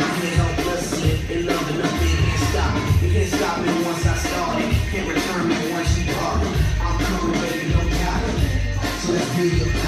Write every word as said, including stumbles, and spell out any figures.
now. You can't help but sit in love and love it. Can't stop. You can't stop me once I start it. Can't return me once you are. I'm coming, baby, don't doubt it. So let's be